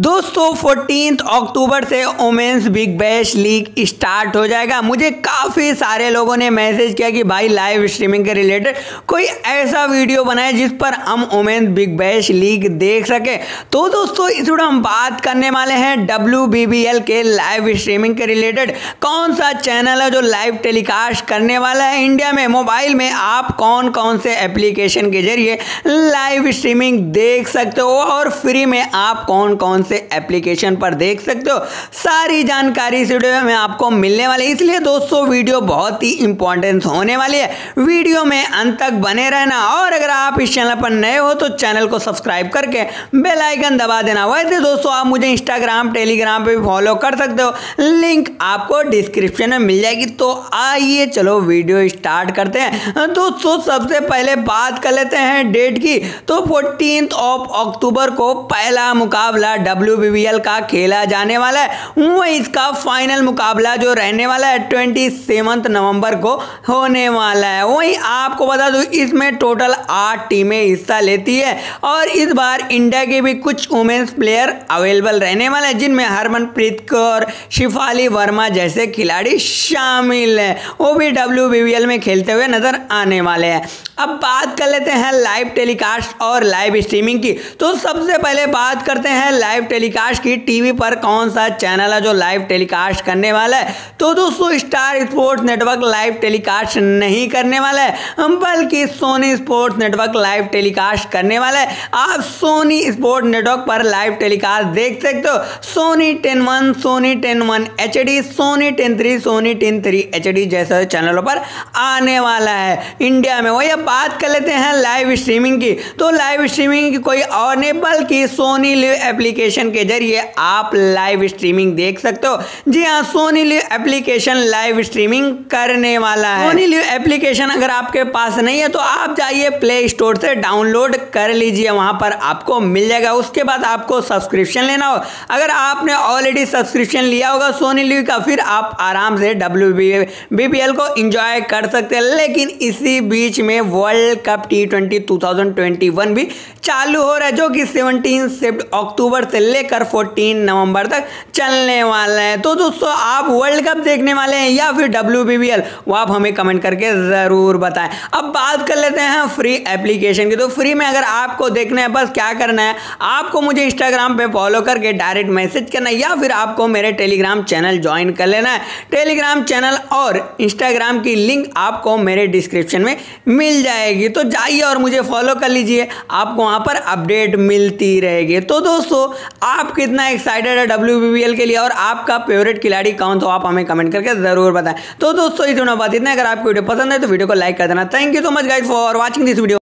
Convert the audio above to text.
दोस्तों 14 अक्टूबर से women's big bash league start हो जाएगा। मुझे काफ़ी सारे लोगों ने मैसेज किया कि भाई लाइव स्ट्रीमिंग के रिलेटेड कोई ऐसा वीडियो बनाए जिस पर हम वुमेन्स बिग बैश लीग देख सकें। तो दोस्तों इस वीडियो हम बात करने वाले हैं WBBL के लाइव स्ट्रीमिंग के रिलेटेड। कौन सा चैनल है जो लाइव टेलीकास्ट करने वाला है इंडिया में, मोबाइल में आप कौन कौन से एप्लीकेशन के जरिए लाइव स्ट्रीमिंग देख सकते हो और फ्री में आप कौन कौन से एप्लीकेशन पर देख सकते हो, सारी जानकारी इस वीडियो में आपको मिलने वाली है। इसलिए दोस्तों वीडियो बहुत ही इंपॉर्टेंट होने वाली है, वीडियो में अंत तक बने रहना। और अगर आप इस चैनल पर नए हो तो चैनल को सब्सक्राइब करके बेल आइकन दबा देना। वैसे दोस्तों आप मुझे इंस्टाग्राम टेलीग्राम पे भी फॉलो कर सकते हो, लिंक आपको डिस्क्रिप्शन में मिल जाएगी। तो आइए चलो वीडियो स्टार्ट करते हैं। दोस्तों सबसे पहले बात कर लेते हैं डेट की। तो 14 अक्टूबर को पहला मुकाबला WBBL का खेला जाने वाला है। वहीं इसका फाइनल मुकाबला जो रहने वाला है 27 नवंबर को होने वाला है। वहीं आपको बता दूं इसमें टोटल 8 टीमें हिस्सा लेती है और इस बार इंडिया के भी कुछ वुमेन्स प्लेयर अवेलेबल रहने वाले हैं, जिनमें हरमनप्रीत कौर, शिफाली वर्मा जैसे खिलाड़ी शामिल हैं। वो भी WBBL में खेलते हुए नजर आने वाले हैं। अब बात कर लेते हैं लाइव टेलीकास्ट और लाइव स्ट्रीमिंग की। तो सबसे पहले बात करते हैं लाइव टेलीकास्ट की। टीवी पर कौन सा चैनल है जो लाइव टेलीकास्ट करने वाला है? तो दोस्तों star sports network live telecast नहीं करने वाला है, बल्कि Sony sports network live telecast करने वाला है। आप सोनी स्पोर्ट्स नेटवर्क पर लाइव टेलीकास्ट देख सकते हो। सोनी 10 1, सोनी 10 1 HD, सोनी 10 3, सोनी 10 3 HD जैसे चैनलों पर आने वाला है इंडिया में। वही अब बात कर लेते हैं लाइव स्ट्रीमिंग की। तो लाइव स्ट्रीमिंग की कोई और नहीं बल्कि SonyLiv एप्लीकेशन के जरिए आप लाइव स्ट्रीमिंग देख सकते हो। जी हाँ, SonyLiv एप्लीकेशन लाइव स्ट्रीमिंग करने वाला है। SonyLiv एप्लीकेशन अगर आपके पास नहीं है तो आप जाइए प्ले स्टोर से डाउनलोड कर लीजिए, वहां पर आपको मिल जाएगा। उसके बाद आपको सब्सक्रिप्शन लेना हो। अगर आपने ऑलरेडी सब्सक्रिप्शन लिया होगा SonyLiv का, फिर आप आराम से WBBL को एंजॉय कर सकते हैं। लेकिन इसी बीच में वर्ल्ड कप T20 2021 भी चालू हो रहा है, जो कि 17 अक्टूबर से लेकर 14 नवंबर तक चलने वाला है। तो दोस्तों आप वर्ल्ड कप देखने वाले हैं या फिर WBBL, वो आप हमें कमेंट करके जरूर बताएं। अब बात कर लेते हैं फ्री एप्लीकेशन की। तो फ्री में अगर आपको देखना है, बस क्या करना है, आपको मुझे इंस्टाग्राम पे फॉलो करके डायरेक्ट मैसेज करना है या फिर आपको मेरे टेलीग्राम चैनल ज्वाइन कर लेना है। टेलीग्राम चैनल और इंस्टाग्राम की लिंक आपको मेरे डिस्क्रिप्शन में मिल जाएगी। तो जाइए और मुझे फॉलो कर लीजिए, आपको वहां पर अपडेट मिलती रहेगी। तो दोस्तों आप कितना एक्साइटेड है WBBL के लिए और आपका फेवरेट खिलाड़ी कौन, तो आप हमें कमेंट करके जरूर बताएं। तो दोस्तों इतना बात इतना, अगर आपको वीडियो पसंद है तो वीडियो को लाइक कर देना। Thank you so much guys for watching this video.